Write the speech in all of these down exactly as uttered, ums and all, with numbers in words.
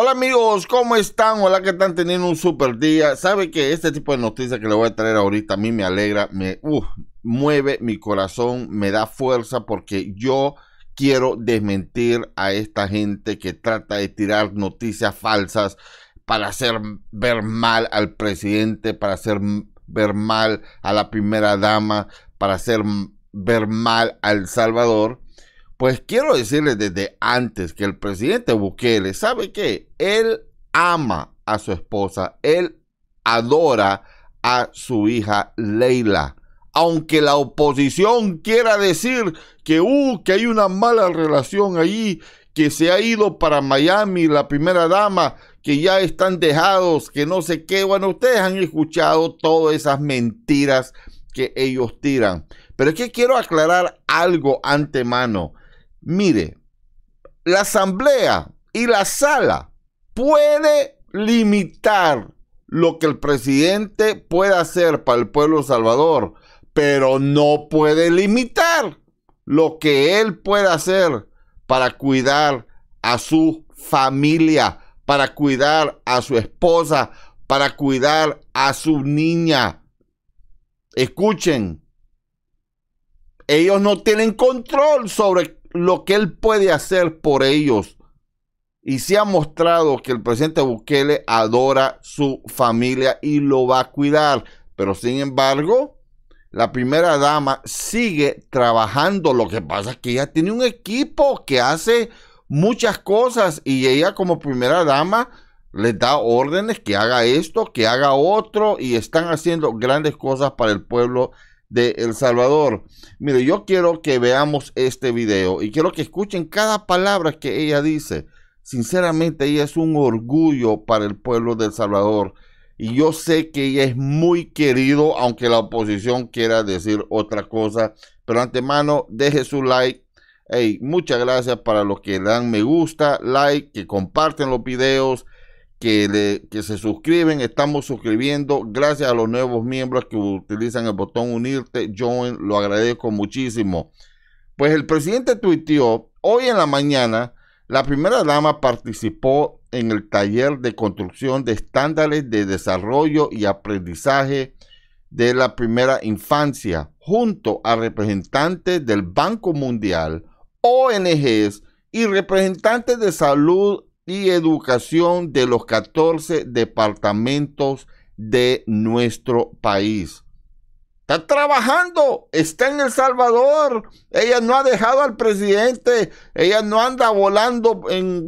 Hola amigos, ¿cómo están? Hola, que están teniendo un super día. Sabe que este tipo de noticias que le voy a traer ahorita a mí me alegra, me uh, mueve mi corazón, me da fuerza porque yo quiero desmentir a esta gente que trata de tirar noticias falsas para hacer ver mal al presidente, para hacer ver mal a la primera dama, para hacer ver mal a El Salvador. Pues quiero decirles desde antes que el presidente Bukele, ¿sabe qué? Él ama a su esposa, él adora a su hija Layla. Aunque la oposición quiera decir que, uh, que hay una mala relación allí, que se ha ido para Miami la primera dama, que ya están dejados, que no sé qué. Bueno, ustedes han escuchado todas esas mentiras que ellos tiran. Pero es que quiero aclarar algo antemano. Mire, la asamblea y la sala puede limitar lo que el presidente puede hacer para el pueblo de El Salvador, pero no puede limitar lo que él puede hacer para cuidar a su familia, para cuidar a su esposa, para cuidar a su niña. Escuchen, ellos no tienen control sobre lo que él puede hacer por ellos. Y se ha mostrado que el presidente Bukele adora su familia y lo va a cuidar. Pero sin embargo, la primera dama sigue trabajando. Lo que pasa es que ella tiene un equipo que hace muchas cosas. Y ella como primera dama les da órdenes que haga esto, que haga otro. Y están haciendo grandes cosas para el pueblo de El Salvador. Mire, yo quiero que veamos este video y quiero que escuchen cada palabra que ella dice. Sinceramente, ella es un orgullo para el pueblo de El Salvador y yo sé que ella es muy querido, aunque la oposición quiera decir otra cosa. Pero antemano, deje su like. Hey, muchas gracias para los que le dan me gusta, like, que comparten los videos, Que, le, que se suscriben. Estamos suscribiendo gracias a los nuevos miembros que utilizan el botón unirte, join, lo agradezco muchísimo. Pues el presidente tuiteó, hoy en la mañana la primera dama participó en el taller de construcción de estándares de desarrollo y aprendizaje de la primera infancia, junto a representantes del Banco Mundial, O N Ges y representantes de salud y educación de los catorce departamentos de nuestro país. Está trabajando, está en El Salvador. Ella no ha dejado al presidente, ella no anda volando, en,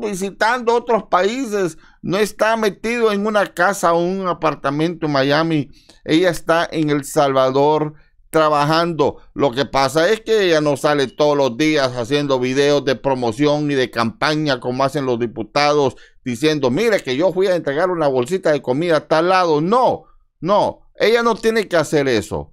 visitando otros países, no está metido en una casa o un apartamento en Miami. Ella está en El Salvador trabajando. Lo que pasa es que ella no sale todos los días haciendo videos de promoción y de campaña como hacen los diputados diciendo, mire que yo fui a entregar una bolsita de comida a tal lado. No, no, ella no tiene que hacer eso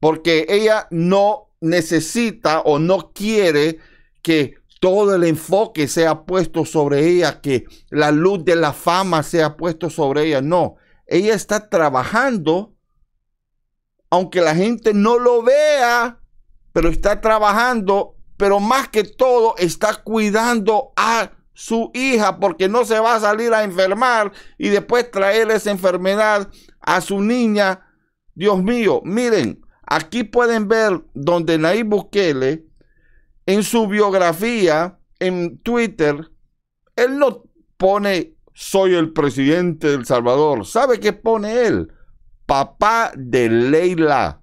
porque ella no necesita o no quiere que todo el enfoque sea puesto sobre ella, que la luz de la fama sea puesto sobre ella. No, ella está trabajando aunque la gente no lo vea, pero está trabajando, pero más que todo está cuidando a su hija porque no se va a salir a enfermar y después traer esa enfermedad a su niña. Dios mío, miren, aquí pueden ver donde Nayib Bukele, en su biografía, en Twitter, él no pone, soy el presidente de El Salvador. ¿Sabe qué pone él? Papá de Layla.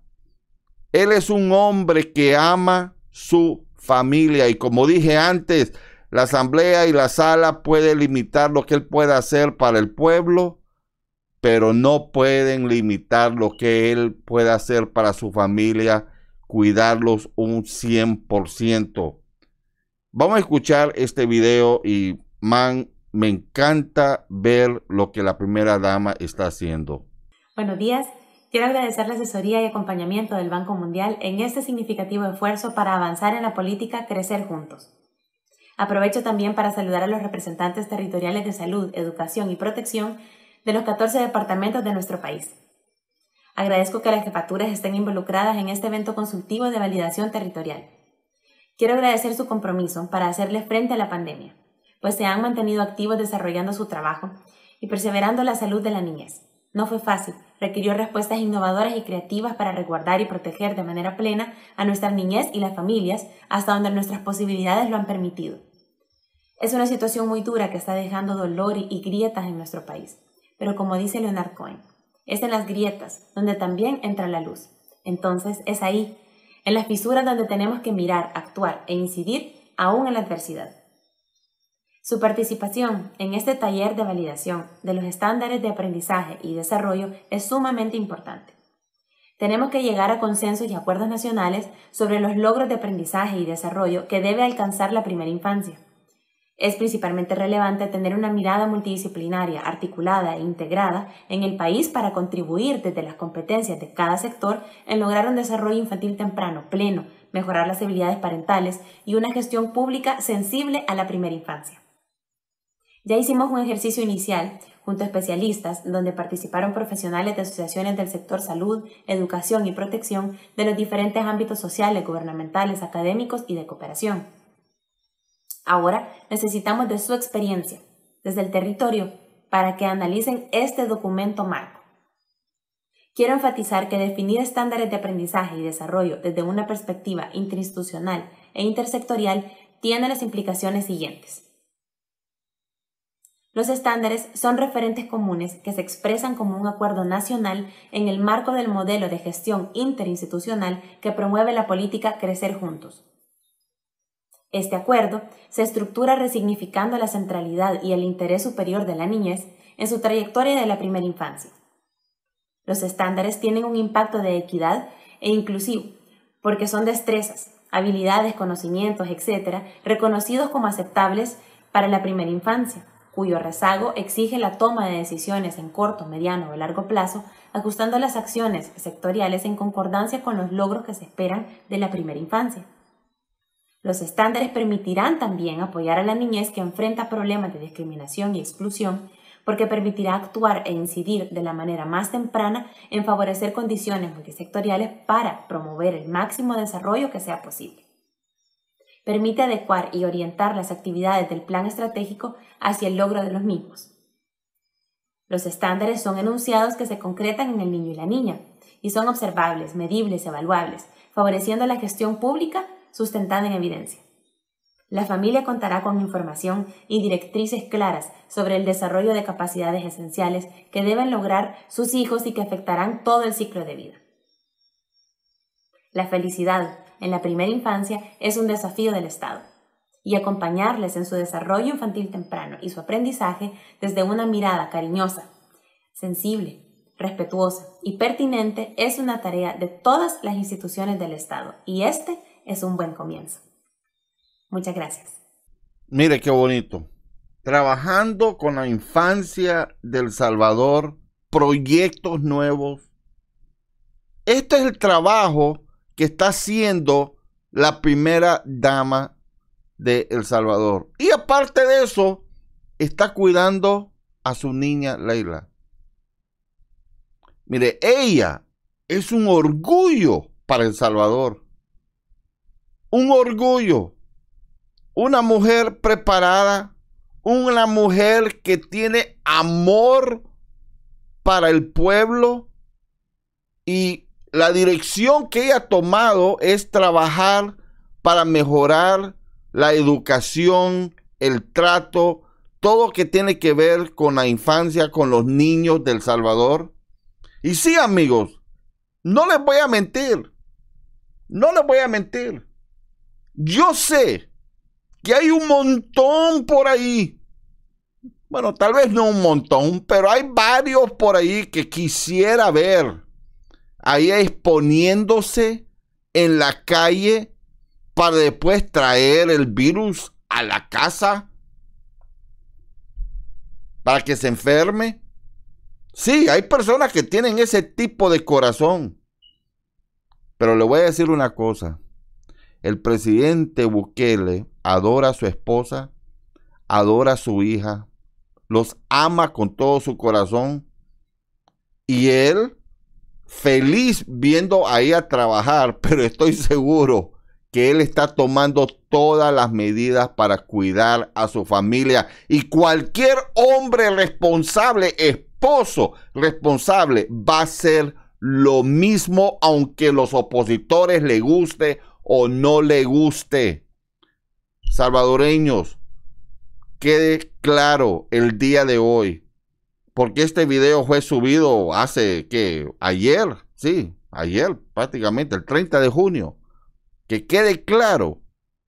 Él es un hombre que ama su familia y como dije antes, la asamblea y la sala pueden limitar lo que él pueda hacer para el pueblo, pero no pueden limitar lo que él pueda hacer para su familia, cuidarlos un cien por ciento. Vamos a escuchar este video y man, me encanta ver lo que la primera dama está haciendo. Buenos días. Quiero agradecer la asesoría y acompañamiento del Banco Mundial en este significativo esfuerzo para avanzar en la política Crecer Juntos. Aprovecho también para saludar a los representantes territoriales de salud, educación y protección de los catorce departamentos de nuestro país. Agradezco que las jefaturas estén involucradas en este evento consultivo de validación territorial. Quiero agradecer su compromiso para hacerle frente a la pandemia, pues se han mantenido activos desarrollando su trabajo y perseverando la salud de la niñez. No fue fácil, requirió respuestas innovadoras y creativas para resguardar y proteger de manera plena a nuestra niñez y las familias hasta donde nuestras posibilidades lo han permitido. Es una situación muy dura que está dejando dolor y grietas en nuestro país, pero como dice Leonard Cohen, es en las grietas donde también entra la luz. Entonces es ahí, en las fisuras, donde tenemos que mirar, actuar e incidir aún en la adversidad. Su participación en este taller de validación de los estándares de aprendizaje y desarrollo es sumamente importante. Tenemos que llegar a consensos y acuerdos nacionales sobre los logros de aprendizaje y desarrollo que debe alcanzar la primera infancia. Es principalmente relevante tener una mirada multidisciplinaria, articulada e integrada en el país para contribuir desde las competencias de cada sector en lograr un desarrollo infantil temprano, pleno, mejorar las habilidades parentales y una gestión pública sensible a la primera infancia. Ya hicimos un ejercicio inicial junto a especialistas donde participaron profesionales de asociaciones del sector salud, educación y protección de los diferentes ámbitos sociales, gubernamentales, académicos y de cooperación. Ahora necesitamos de su experiencia desde el territorio para que analicen este documento marco. Quiero enfatizar que definir estándares de aprendizaje y desarrollo desde una perspectiva interinstitucional e intersectorial tiene las implicaciones siguientes. Los estándares son referentes comunes que se expresan como un acuerdo nacional en el marco del modelo de gestión interinstitucional que promueve la política Crecer Juntos. Este acuerdo se estructura resignificando la centralidad y el interés superior de la niñez en su trayectoria de la primera infancia. Los estándares tienen un impacto de equidad e inclusivo porque son destrezas, habilidades, conocimientos, etcétera, reconocidos como aceptables para la primera infancia, cuyo rezago exige la toma de decisiones en corto, mediano o largo plazo, ajustando las acciones sectoriales en concordancia con los logros que se esperan de la primera infancia. Los estándares permitirán también apoyar a la niñez que enfrenta problemas de discriminación y exclusión, porque permitirá actuar e incidir de la manera más temprana en favorecer condiciones multisectoriales para promover el máximo desarrollo que sea posible. Permite adecuar y orientar las actividades del plan estratégico hacia el logro de los mismos. Los estándares son enunciados que se concretan en el niño y la niña, y son observables, medibles, evaluables, favoreciendo la gestión pública sustentada en evidencia. La familia contará con información y directrices claras sobre el desarrollo de capacidades esenciales que deben lograr sus hijos y que afectarán todo el ciclo de vida. La felicidad en la primera infancia es un desafío del Estado, y acompañarles en su desarrollo infantil temprano y su aprendizaje desde una mirada cariñosa, sensible, respetuosa y pertinente es una tarea de todas las instituciones del Estado, y este es un buen comienzo. Muchas gracias. Mire qué bonito. Trabajando con la infancia de El Salvador, proyectos nuevos. Este es el trabajo que está haciendo la primera dama de El Salvador. Y aparte de eso, está cuidando a su niña Layla. Mire, ella es un orgullo para El Salvador. Un orgullo. Una mujer preparada. Una mujer que tiene amor para el pueblo. Y la dirección que ella ha tomado es trabajar para mejorar la educación, el trato, todo que tiene que ver con la infancia, con los niños del Salvador. Y sí, amigos, no les voy a mentir, no les voy a mentir. Yo sé que hay un montón por ahí, bueno, tal vez no un montón, pero hay varios por ahí que quisiera ver ahí exponiéndose en la calle para después traer el virus a la casa para que se enferme. Sí, hay personas que tienen ese tipo de corazón, pero le voy a decir una cosa: el presidente Bukele adora a su esposa, adora a su hija, los ama con todo su corazón, y él feliz viendo a ella trabajar, pero estoy seguro que él está tomando todas las medidas para cuidar a su familia. Y cualquier hombre responsable, esposo responsable, va a hacer lo mismo, aunque los opositores le guste o no le guste. Salvadoreños, quede claro el día de hoy, porque este video fue subido hace, ¿qué? Ayer, sí, ayer prácticamente, el treinta de junio. Que quede claro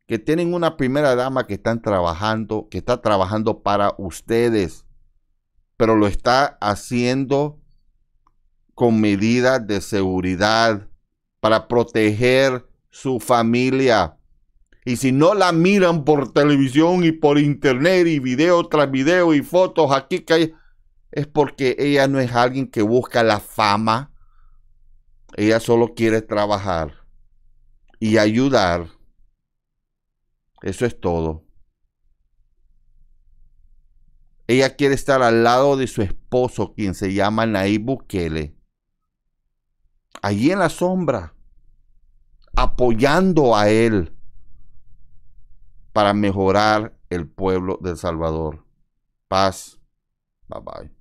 que tienen una primera dama que están trabajando, que está trabajando para ustedes, pero lo está haciendo con medidas de seguridad para proteger su familia. Y si no la miran por televisión y por internet y video tras video y fotos aquí que hay, es porque ella no es alguien que busca la fama. Ella solo quiere trabajar y ayudar. Eso es todo. Ella quiere estar al lado de su esposo, quien se llama Nayib Bukele, allí en la sombra, apoyando a él para mejorar el pueblo de El Salvador. Paz. Bye bye.